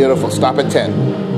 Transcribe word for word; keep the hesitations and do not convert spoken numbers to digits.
Beautiful. Stop at ten.